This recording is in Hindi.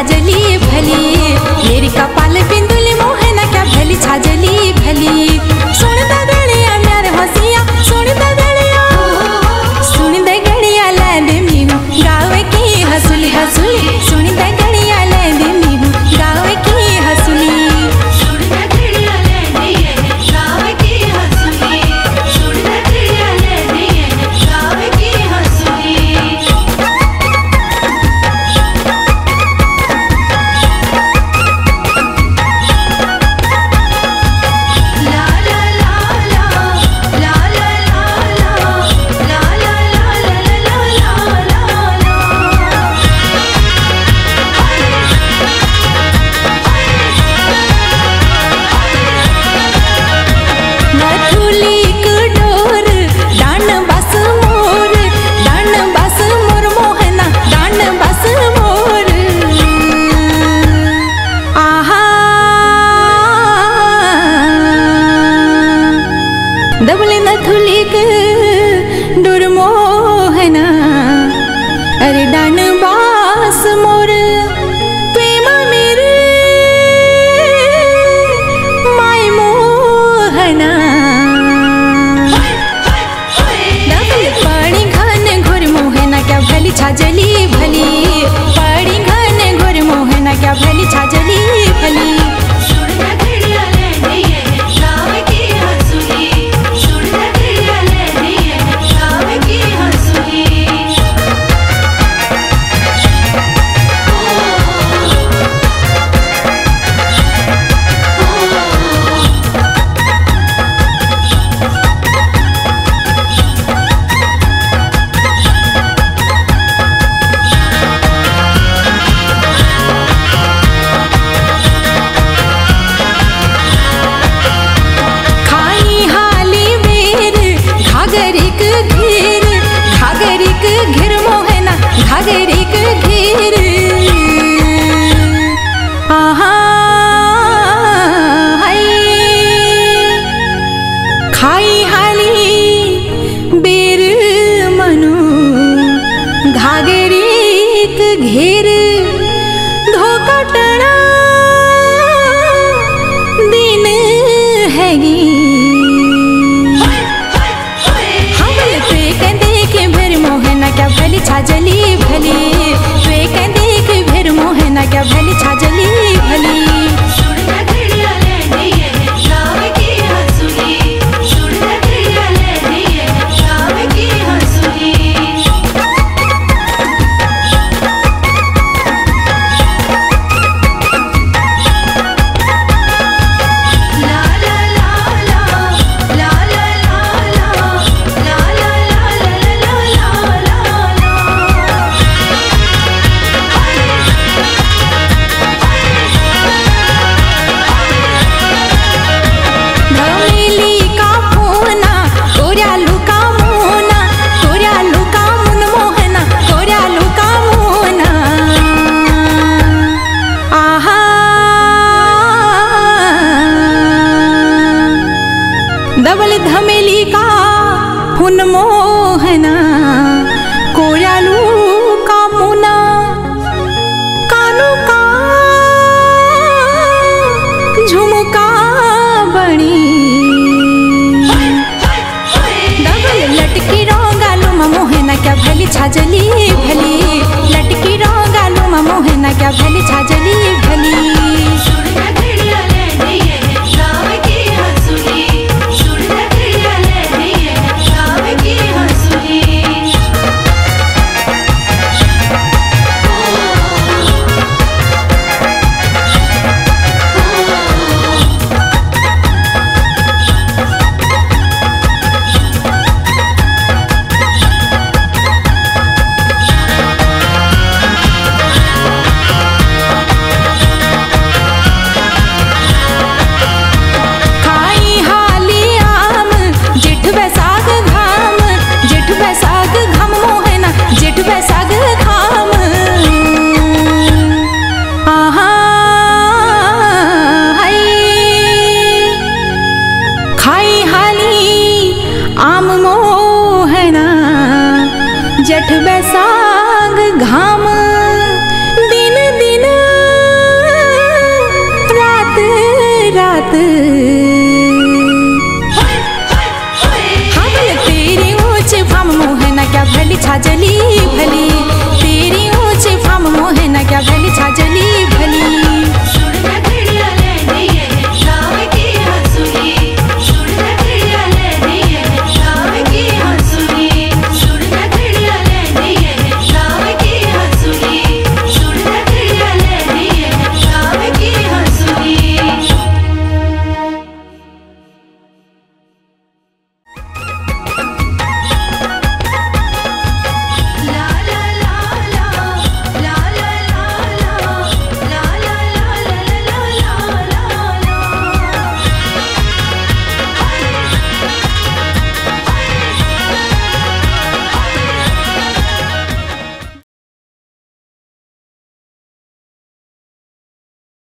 छाजली भली, मेरी कपाल बिंदुली मोहना क्या भली छाजली भली। सुन दगड़िया म्यार हसिया, सुन दगड़िया लैंदे मीनू गाँव की हसुली हसुली। सुन दगड़िया लैंदे मीनू गाँव की हसुली। डबले नथुलिक डोर मोहना, अरे डान बास मोर प्रेमा मेरे माय मोहना। डबले पानी घन घोर मोहना क्या भली छाजली भली, पानी घन घोर मोहना क्या भली छाजली भली। छाजली भली, तुए कहते कि भेर मोहना क्या भली छाजली भली। डबल धमेली का हुन मोहना, कोरालू का मुना कानू का झुमका बणी। डबल लटकी रो गालू मा मोहना क्या भली छाजली भली, लटकी रो गालू मा मोहना क्या भली छाजली भली। जेठ बैसाख घाम दिन दिन। भली छाजली भली।